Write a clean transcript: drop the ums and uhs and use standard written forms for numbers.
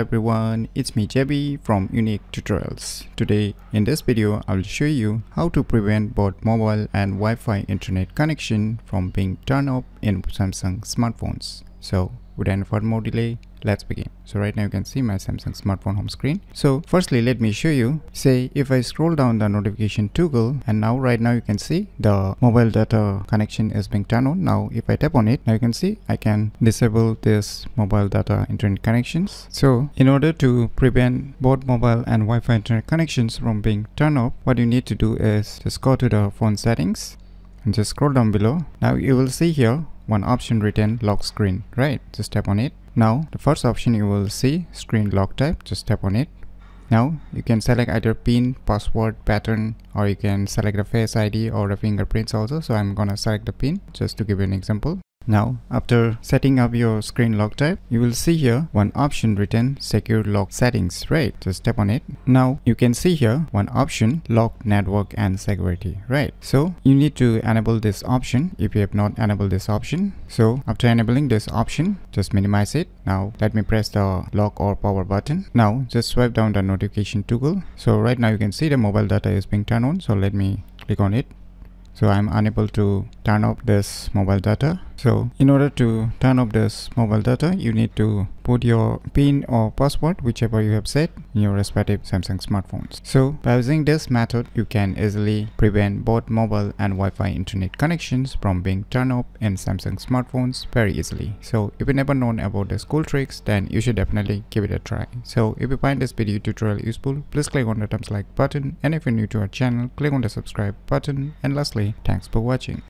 everyone, it's me Jabby from Unique Tutorials. Today in this video I will show you how to prevent both mobile and Wi-Fi internet connection from being turned off in Samsung smartphones. So without further more delay, let's begin. So right now you can see my Samsung smartphone home screen. So firstly, let me show you, say if I scroll down the notification toggle, and now right now you can see the mobile data connection is being turned on. Now if I tap on it, now you can see I can disable this mobile data internet connections. So in order to prevent both mobile and Wi-Fi internet connections from being turned off, what you need to do is just go to the phone settings and just scroll down below. Now you will see here one option written lock screen, right? Just tap on it. Now the first option you will see, screen lock type, just tap on it. Now you can select either PIN, password, pattern, or you can select the face ID or the fingerprints also. So I'm gonna select the PIN just to give you an example. Now after setting up your screen lock type, you will see here one option written secure lock settings, right? Just tap on it. Now you can see here one option lock network and security, right? So you need to enable this option if you have not enabled this option. So after enabling this option, just minimize it. Now let me press the lock or power button. Now just swipe down the notification toggle. So right now you can see the mobile data is being turned on. So let me click on it. So I'm unable to turn off this mobile data. So in order to turn off this mobile data, you need to put your PIN or password, whichever you have set, in your respective Samsung smartphones. So by using this method, you can easily prevent both mobile and Wi-Fi internet connections from being turned off in Samsung smartphones very easily. So if you never known about these cool tricks, then you should definitely give it a try. So if you find this video tutorial useful, please click on the thumbs like button, and if you're new to our channel, click on the subscribe button. And lastly, thanks for watching.